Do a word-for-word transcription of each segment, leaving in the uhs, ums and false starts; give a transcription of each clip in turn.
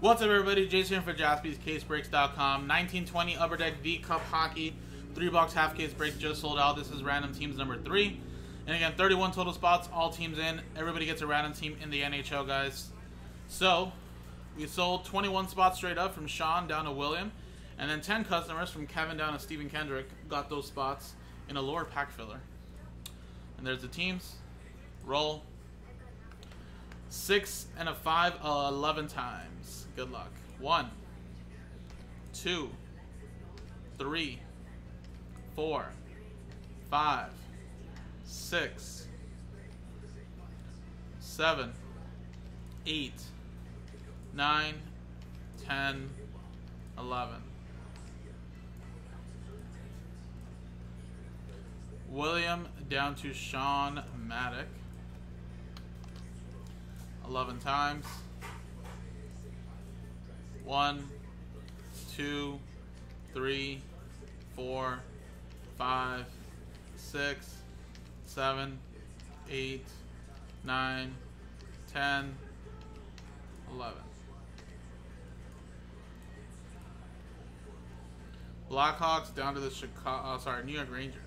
What's up, everybody? Jason here for Jaspys Case Breaks dot com. nineteen twenty Upper Deck D Cup Hockey. Three box half case breaks just sold out. This is random teams number three. And again, thirty-one total spots, all teams in. Everybody gets a random team in the N H L, guys. So, we sold twenty-one spots straight up from Sean down to William. And then ten customers from Kevin down to Stephen Kendrick got those spots in a lower pack filler. And there's the teams. Roll. Six and a five, uh, eleven times. Good luck. One, two, three, four, five, six, seven, eight, nine, ten, eleven. William down to Sean Maddock. eleven times. One, two, three, four, five, six, seven, eight, nine, ten, eleven. Blackhawks down to the Chicago, uh, sorry, New York Rangers.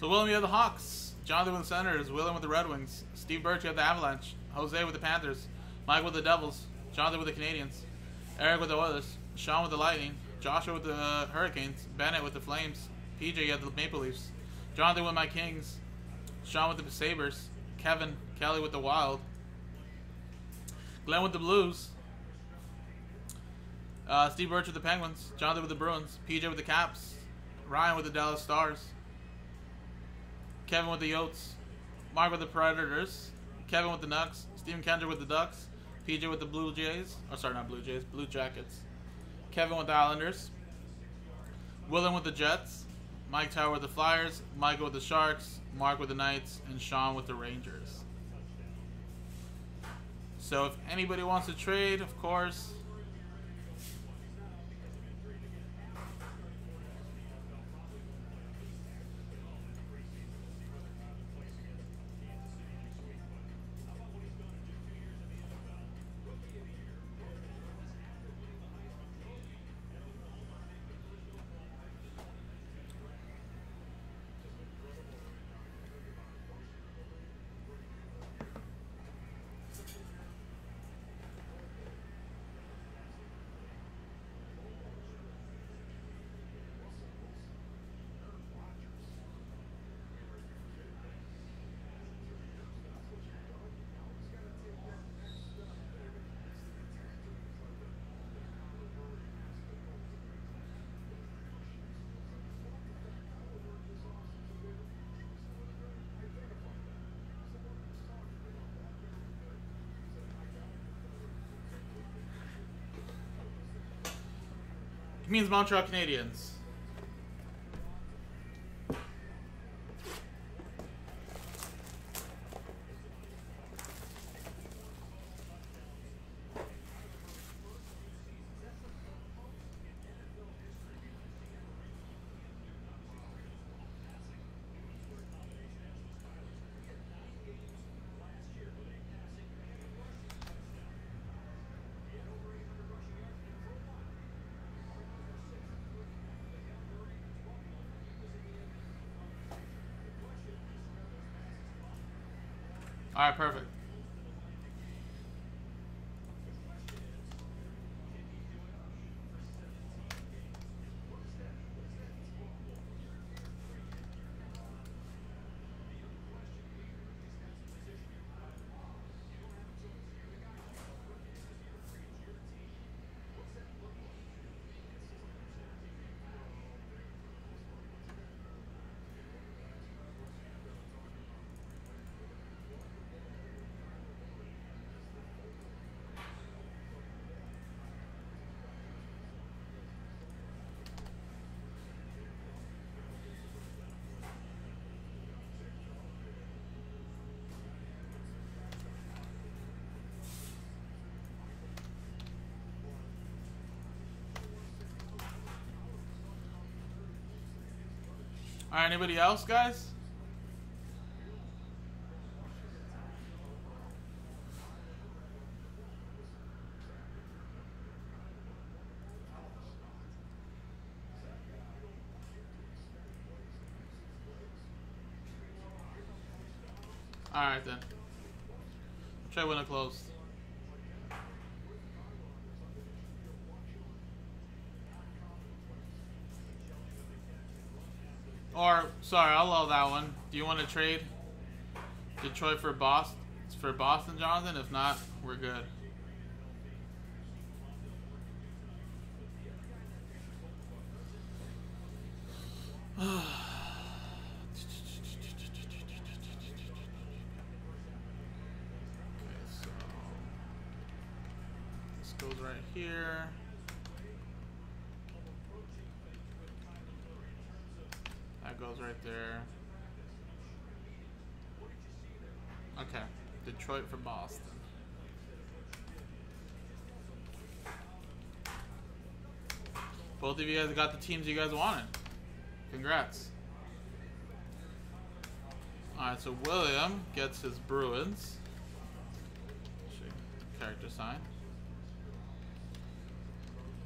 So William, you have the Hawks. Jonathan with the Senators. William with the Red Wings. Steve Burch, you have the Avalanche. Jose with the Panthers. Mike with the Devils. Jonathan with the Canadians. Eric with the Oilers. Sean with the Lightning. Joshua with the uh, Hurricanes. Bennett with the Flames. P J, you have the Maple Leafs. Jonathan with my Kings. Sean with the Sabres. Kevin Kelly with the Wild. Glenn with the Blues. Uh, Steve Burch with the Penguins. Jonathan with the Bruins. P J with the Caps. Ryan with the Dallas Stars. Kevin with the Yotes, Mark with the Predators, Kevin with the Nucks, Stephen Kendrick with the Ducks, P J with the Blue Jays, or sorry, not Blue Jays, Blue Jackets, Kevin with the Islanders, Willen with the Jets, Mike Tower with the Flyers, Michael with the Sharks, Mark with the Knights, and Sean with the Rangers. So if anybody wants to trade, of course, means Montreal Canadiens. All right, perfect. All right, anybody else, guys? All right, then. Try window closed. Or, sorry, I'll allow that one. Do you want to trade Detroit for Boston, for Boston, Jonathan? If not, we're good. Here. That goes right there. Okay. Detroit for Boston. Both of you guys got the teams you guys wanted. Congrats. Alright, so William gets his Bruins. Character sign.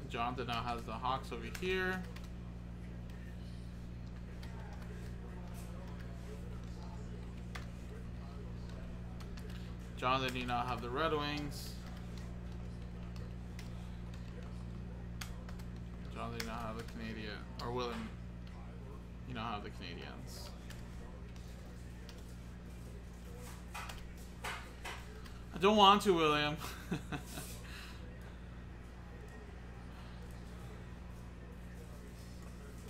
Jonathan now has the Hawks over here. Jonathan, you now have the Red Wings. Jonathan, you now have the Canadian, or William, you now have the Canadians. I don't want to, William.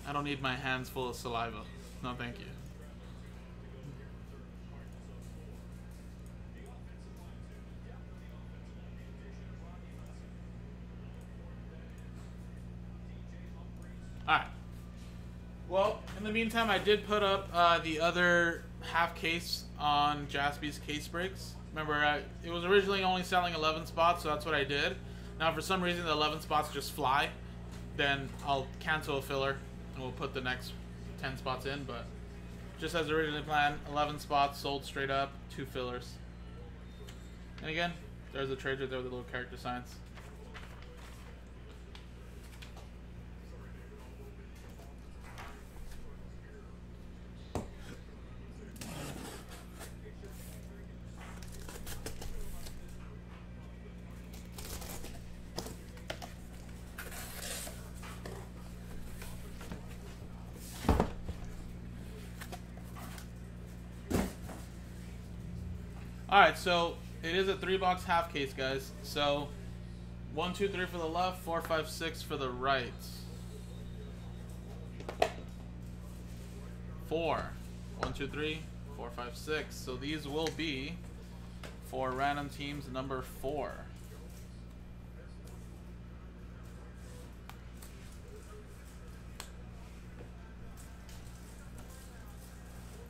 I don't need my hands full of saliva. No, thank you. All right. Well, in the meantime, I did put up uh, the other half case on Jaspie's Case Breaks. Remember, I, it was originally only selling eleven spots, so that's what I did. Now, for some reason, the eleven spots just fly. Then I'll cancel a filler. And we'll put the next ten spots in, but just as originally planned, eleven spots sold straight up, two fillers. And again, there's a trade right there with the little character signs. Alright, so it is a three box half case, guys. So one, two, three for the left, four, five, six for the right. Four. One, two, three, four, five, six. So these will be for random teams number four.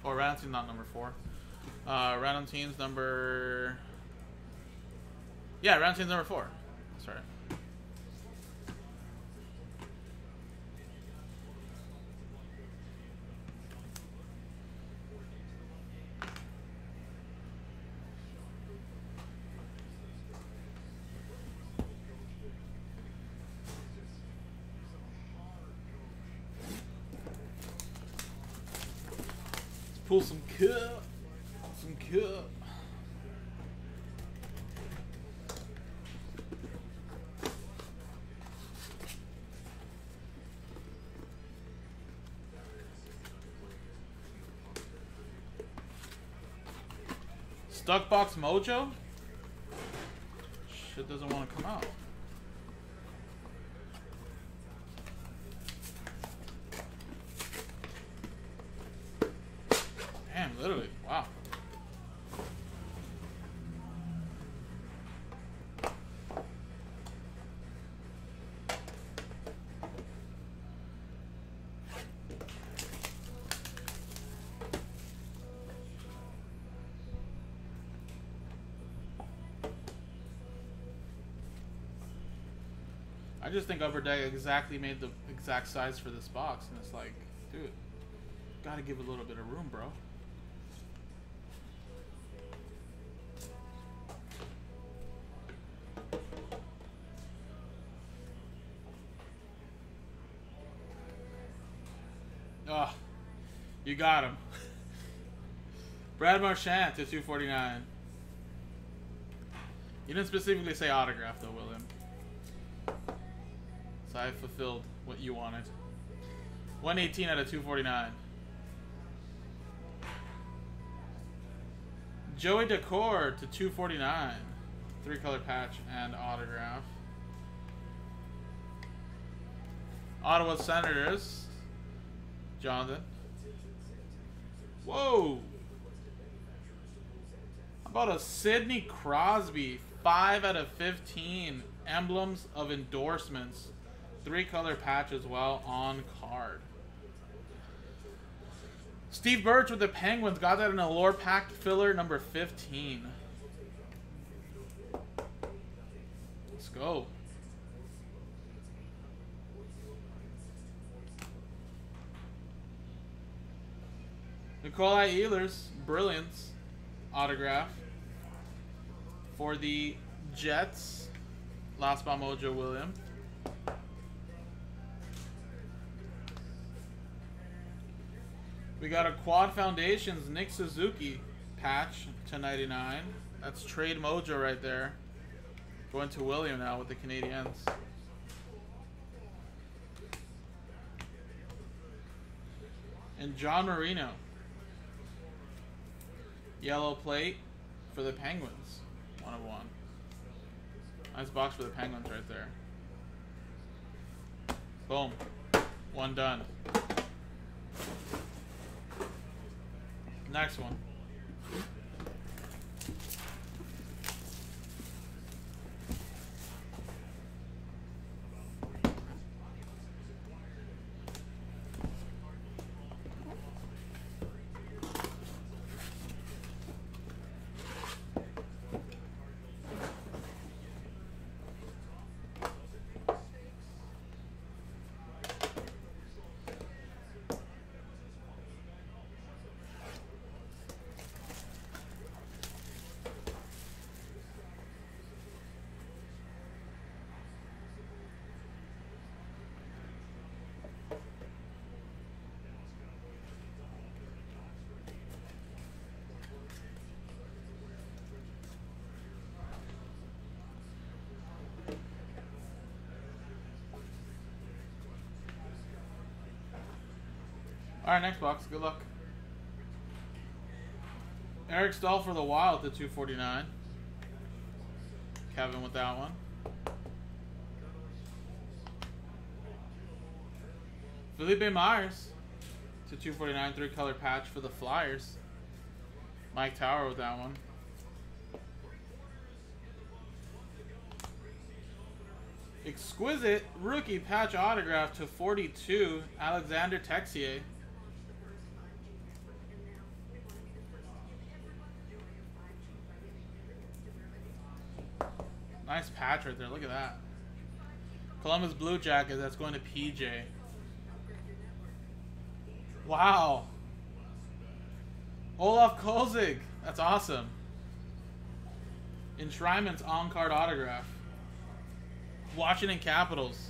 Or random team, not number four. Uh, random teams number... Yeah, random teams number four. Sorry. Let's pull some cup. Good. Stuck box mojo? Shit doesn't want to come out. Damn, literally. Wow. I just think Upper Deck exactly made the exact size for this box, and it's like, dude, Gotta give a little bit of room, bro. Oh, you got him. Brad Marchand to two forty-nine. You didn't specifically say autograph, though, William. So I fulfilled what you wanted. one eighteen out of two forty-nine. Joey Daccord to two forty-nine. Three color patch and autograph. Ottawa Senators. Jonathan. Whoa! How about a Sidney Crosby? five out of fifteen. Emblems of endorsements. Three color patch as well on card. Steve Burch with the Penguins. Got that in a lore pack filler number fifteen. Let's go. Nikolai Ehlers, brilliance, autograph for the Jets. Last Bomb Mojo William. We got a Quad Foundations Nick Suzuki patch to ninety-nine. That's trade mojo right there. Going to William now with the Canadiens. And John Marino. Yellow plate for the Penguins. One of one. Nice box for the Penguins right there. Boom. One done. Next one. Alright, next box. Good luck. Eric Stoll for the Wild to two forty-nine. Kevin with that one. Felipe Myers to two forty-nine. Three color patch for the Flyers. Mike Tower with that one. Exquisite rookie patch autograph to forty-two. Alexander Texier. Nice patch right there. Look at that. Columbus Blue Jackets. That's going to P J. Wow. Olaf Kolzig. That's awesome. Enshrinement's on-card autograph. Washington Capitals.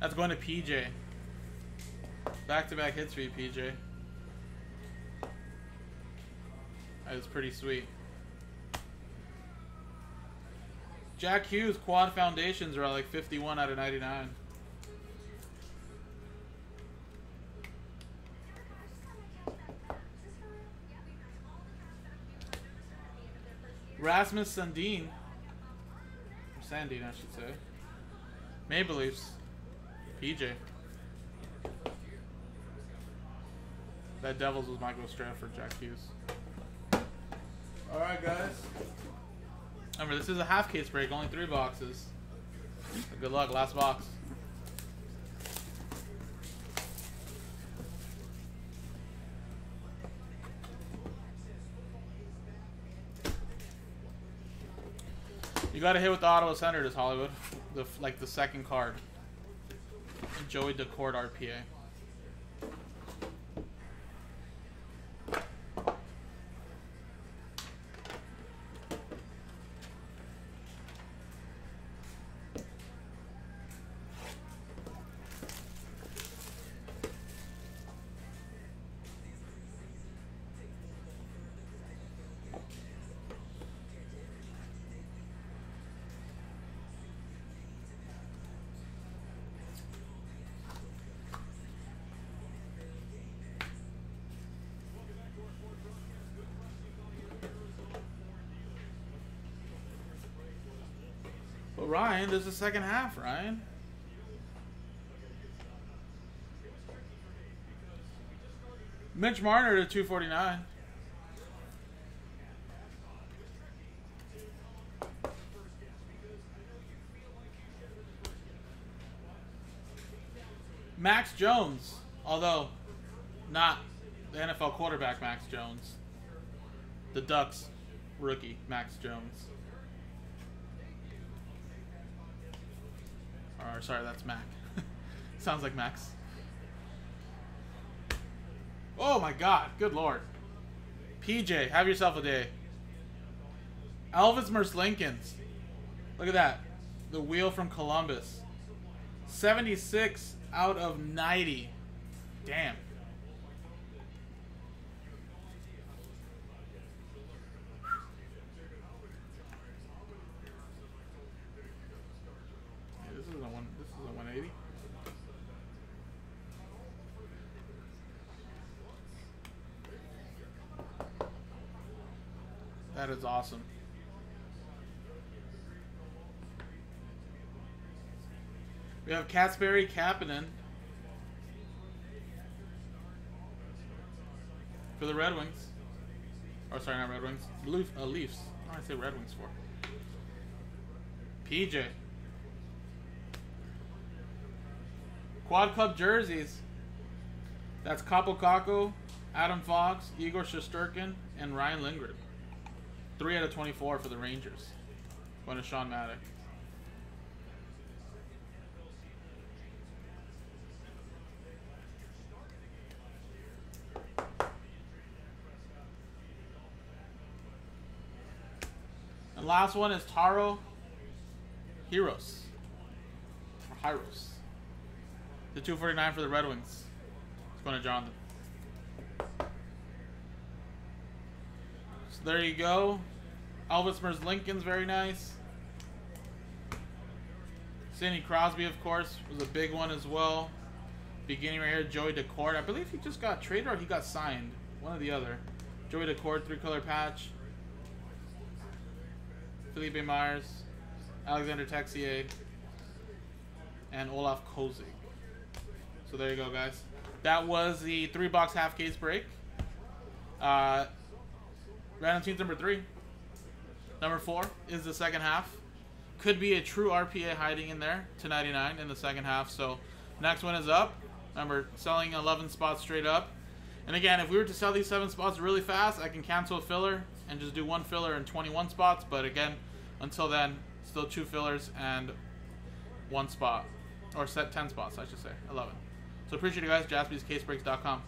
That's going to P J. Back-to-back hits for you, P J. That is pretty sweet. Jack Hughes, Quad Foundations are like fifty-one out of ninety-nine. Rasmus Sandin. Or Sandin, I should say. Maple Leafs. P J. That Devils was Michael Stratford, Jack Hughes. Alright, guys. Remember, this is a half case break, only three boxes. So good luck, last box. You got to hit with the Ottawa Senators, Hollywood. The, like the second card. Joey Daccord R P A. Well, Ryan, there's a second half, Ryan. Mitch Marner to two forty-nine. Max Jones, although not the N F L quarterback Max Jones. The Ducks rookie Max Jones. Or sorry, that's Mac. Sounds like Max. Oh my God, good Lord. P J, have yourself a day. Elvis Merzļikins. Look at that. The wheel from Columbus. seventy-six out of ninety. Damn. Yeah, this is a one. This is a one eighty. That is awesome. We have Kasperi Kapanen for the Red Wings. Or sorry, not Red Wings. Leaf, uh, Leafs. What did I say Red Wings for? P J. Quad Club jerseys. That's Kapo Kakko, Adam Fox, Igor Shesterkin, and Ryan Lindgren. three out of twenty-four for the Rangers. Going to Sean Maddock. Last one is Taro Hirose. Or Hirose. The two forty-nine for the Red Wings. It's going to Jonathan. So there you go. Elvis Merzļikins, very nice. Sidney Crosby, of course, was a big one as well. Beginning right here, Joey Daccord. I believe he just got traded or he got signed. One or the other. Joey Daccord, three-color patch. Felipe Myers, Alexander Texier, and Olaf Kolzig. So there you go, guys. That was the three-box half-case break. Uh, random teams number three. Number four is the second half. Could be a true R P A hiding in there, two ninety-nine in the second half. So next one is up. Remember, selling eleven spots straight up. And again, if we were to sell these seven spots really fast, I can cancel a filler and just do one filler in twenty-one spots. But again, until then, still two fillers and one spot. Or set ten spots, I should say. eleven. So appreciate you guys. Jaspys Case Breaks dot com.